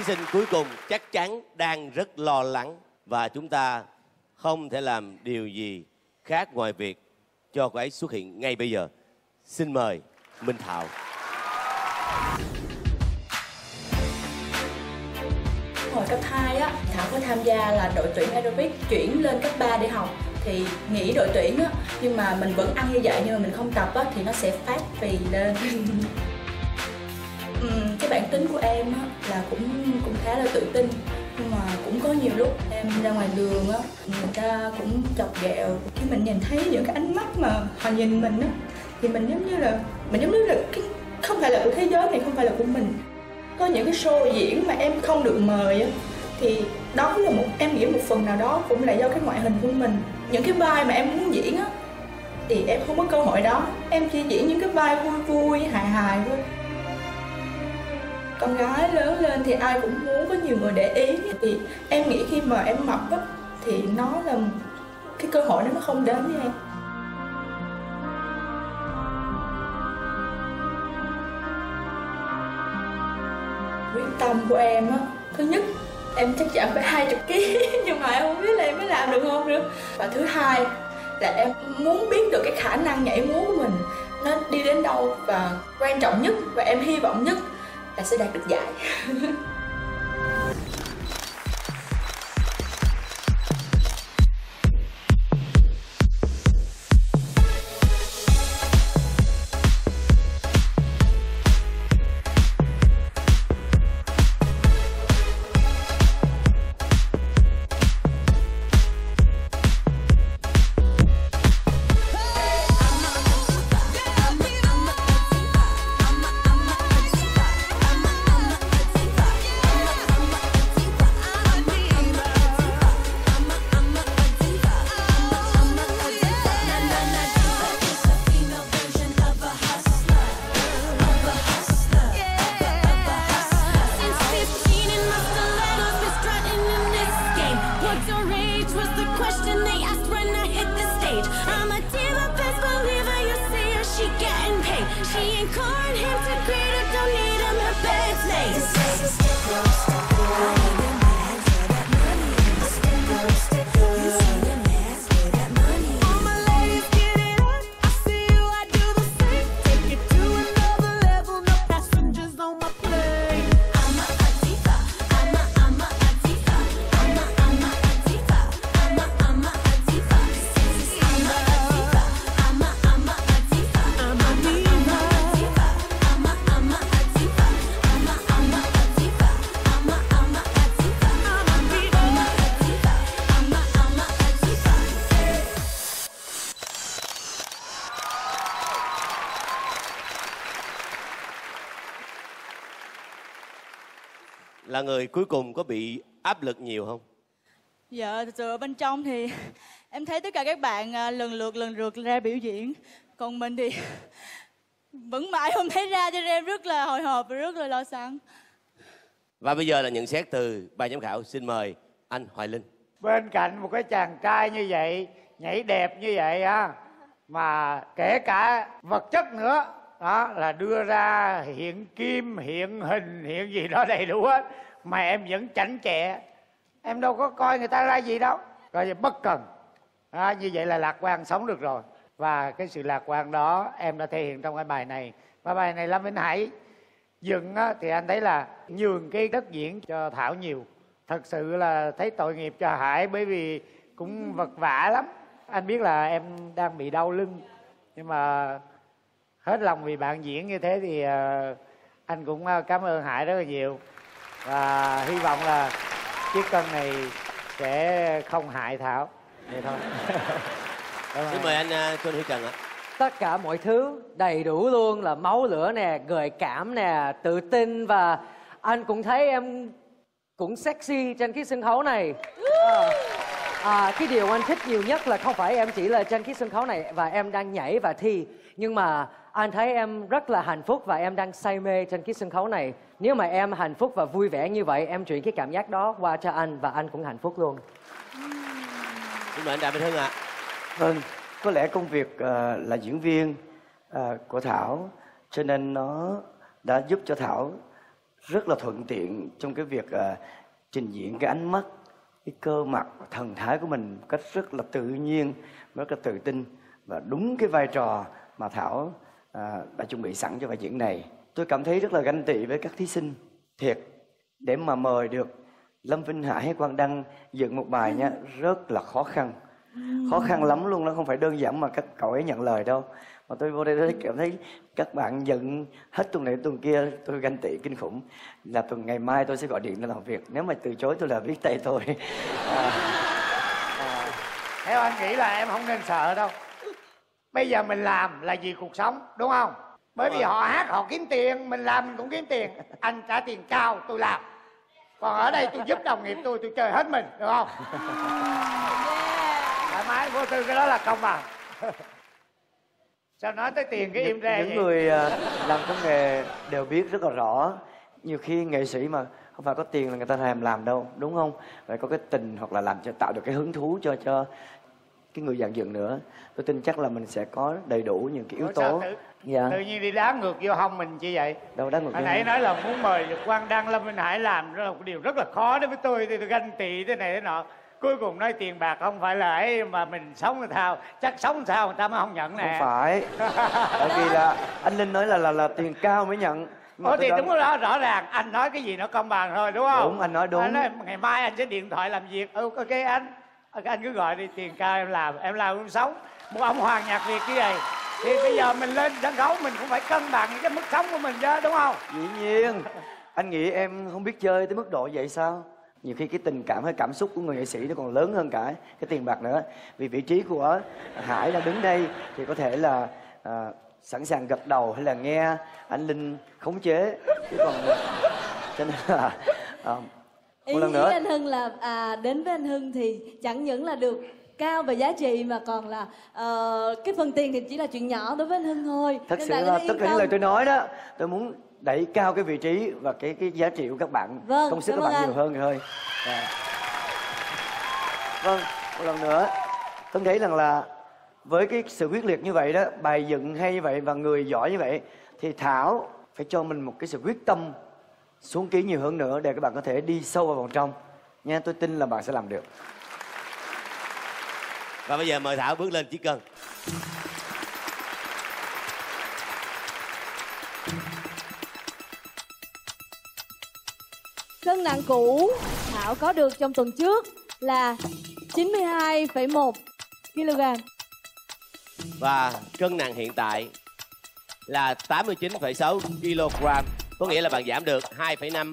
Thí sinh cuối cùng chắc chắn đang rất lo lắng và chúng ta không thể làm điều gì khác ngoài việc cho cô ấy xuất hiện ngay bây giờ. Xin mời Minh Thảo. Hồi cấp 2 á, Thảo có tham gia là đội tuyển aerobic, chuyển lên cấp 3 để học thì nghỉ đội tuyển á, nhưng mà mình vẫn ăn như vậy nhưng mà mình không tập á thì nó sẽ phát phì lên. Cái bản tính của em á là cũng khá là tự tin, nhưng mà cũng có nhiều lúc em ra ngoài đường á người ta cũng chọc ghẹo, khi mình nhìn thấy những cái ánh mắt mà họ nhìn mình á thì mình giống như là cái không phải là của thế giới này, không phải là của mình. Có những cái show diễn mà em không được mời á thì đó cũng là một, em nghĩ một phần nào đó cũng là do cái ngoại hình của mình. Những cái vai mà em muốn diễn á thì em không có cơ hội đó, em chỉ diễn những cái vai vui vui hài thôi. Con gái lớn lên thì ai cũng muốn có nhiều người để ý, thì em nghĩ khi mà em mập á thì nó là cái cơ hội nó không đến với em. Quyết tâm của em á, thứ nhất em chắc chắn phải 20 kg nhưng mà em không biết là em mới làm được không nữa. Và thứ hai là em muốn biết được cái khả năng nhảy múa của mình nó đi đến đâu, và quan trọng nhất và em hy vọng nhất là sẽ đạt được giải. Là người cuối cùng có bị áp lực nhiều không? Dạ, thực sự ở bên trong thì em thấy tất cả các bạn lần lượt ra biểu diễn. Còn mình thì vẫn mãi không thấy ra, cho nên em rất là hồi hộp và rất là lo lắng. Và bây giờ là nhận xét từ ban giám khảo. Xin mời anh Hoài Linh. Bên cạnh một cái chàng trai như vậy, nhảy đẹp như vậy á, mà kể cả vật chất nữa, đó là đưa ra hiện kim, hiện hình, hiện gì đó đầy đủ hết mà em vẫn chảnh chẹ. Em đâu có coi người ta ra gì đâu. Rồi bất cần đó, như vậy là lạc quan sống được rồi. Và cái sự lạc quan đó em đã thể hiện trong cái bài này. Và bài này Lâm Vinh Hải dựng á, thì anh thấy là nhường cái đất diễn cho Thảo nhiều. Thật sự là thấy tội nghiệp cho Hải, bởi vì cũng vật vả lắm. Anh biết là em đang bị đau lưng, nhưng mà hết lòng vì bạn diễn như thế thì anh cũng cảm ơn Hải rất là nhiều. Và hy vọng là chiếc cân này sẽ không hại Thảo. Vậy thôi. Xin mời anh Xuân Huy Trần ạ. Tất cả mọi thứ đầy đủ luôn, là máu lửa nè, gợi cảm nè, tự tin, và anh cũng thấy em cũng sexy trên cái sân khấu này. Cái điều anh thích nhiều nhất là không phải em chỉ là trên cái sân khấu này và em đang nhảy và thi, nhưng mà anh thấy em rất là hạnh phúc và em đang say mê trên cái sân khấu này. Nếu mà em hạnh phúc và vui vẻ như vậy, em chuyển cái cảm giác đó qua cho anh và anh cũng hạnh phúc luôn. Xin mời anh Đàm Minh Hưng ạ. Vâng, có lẽ công việc là diễn viên của Thảo, cho nên nó đã giúp cho Thảo rất là thuận tiện trong cái việc trình diễn cái ánh mắt, cái cơ mặt, thần thái của mình một cách rất là tự nhiên, rất là tự tin và đúng cái vai trò mà Thảo đã chuẩn bị sẵn cho bài diễn này. Tôi cảm thấy rất là ganh tị với các thí sinh thiệt, để mà mời được Lâm Vinh Hải hay Quang Đăng dựng một bài nha, rất là khó khăn. Khó khăn lắm luôn, nó không phải đơn giản mà các cậu ấy nhận lời đâu. Mà tôi vô đây tôi cảm thấy các bạn dựng hết tuần này tuần kia, tôi ganh tị kinh khủng. Là tuần ngày mai tôi sẽ gọi điện để làm việc, nếu mà từ chối tôi là viết tay tôi. Theo anh nghĩ là em không nên sợ đâu. Bây giờ mình làm là vì cuộc sống, đúng không? Bởi vì họ hát họ kiếm tiền, mình làm mình cũng kiếm tiền. Anh trả tiền cao tôi làm, còn ở đây tôi giúp đồng nghiệp tôi chơi hết mình, được không? Thoải mái, vô tư, cái đó là công bằng. Sao nói tới tiền cái im ra vậy? Những người làm công nghề đều biết rất là rõ. Nhiều khi nghệ sĩ mà không phải có tiền là người ta thèm làm đâu, đúng không? Phải có cái tình hoặc là làm cho tạo được cái hứng thú cho cái người dàn dựng nữa. Tôi tin chắc là mình sẽ có đầy đủ những cái yếu tố. Dạ. Tự nhiên đi đá ngược vô hông mình chỉ vậy. Đâu đá ngược. Hồi nãy nói là muốn mời Quang Đăng, Lâm Vinh Hải làm, đó là một điều rất là khó đối với tôi. Thì tôi ganh tị thế này thế nọ. Cuối cùng nói tiền bạc không phải là ấy mà mình sống sao, chắc sống sao người ta mới không nhận nè. Không phải. Tại vì là anh Linh nói là tiền cao mới nhận. Ủa thì đúng đó, rõ ràng anh nói cái gì nó công bằng thôi, đúng không? Đúng, anh nói đúng. Anh nói ngày mai anh sẽ điện thoại làm việc. Ừ, ok anh. Anh cứ gọi đi, tiền cao em làm cũng sống. Một ông hoàng nhạc Việt như vậy thì bây giờ mình lên sân khấu mình cũng phải cân bằng cái mức sống của mình chứ, đúng không? Dĩ nhiên. Anh nghĩ em không biết chơi tới mức độ vậy sao? Nhiều khi cái tình cảm hay cảm xúc của người nghệ sĩ nó còn lớn hơn cả cái tiền bạc nữa. Vì vị trí của Hải đang đứng đây thì có thể là sẵn sàng gật đầu hay là nghe anh Linh khống chế. Chứ còn cho nên là một lần nữa anh Hưng là đến với anh Hưng thì chẳng những là được cao về giá trị mà còn là cái phần tiền thì chỉ là chuyện nhỏ đối với anh Hưng thôi. Thật sự là tất cả những lời tôi nói đó, tôi muốn đẩy cao cái vị trí và cái giá trị của các bạn, vâng, công sức các bạn nhiều hơn thôi. Vâng, một lần nữa tôi thấy rằng là với cái sự quyết liệt như vậy đó, bài dựng hay như vậy và người giỏi như vậy thì Thảo phải cho mình một cái sự quyết tâm xuống ký nhiều hơn nữa để các bạn có thể đi sâu vào vòng trong nha. Tôi tin là bạn sẽ làm được. Và bây giờ mời Thảo bước lên chiếc cân. Cân nặng cũ Thảo có được trong tuần trước là 92,1 kg. Và cân nặng hiện tại là 89,6 kg. Có nghĩa là bạn giảm được 2,5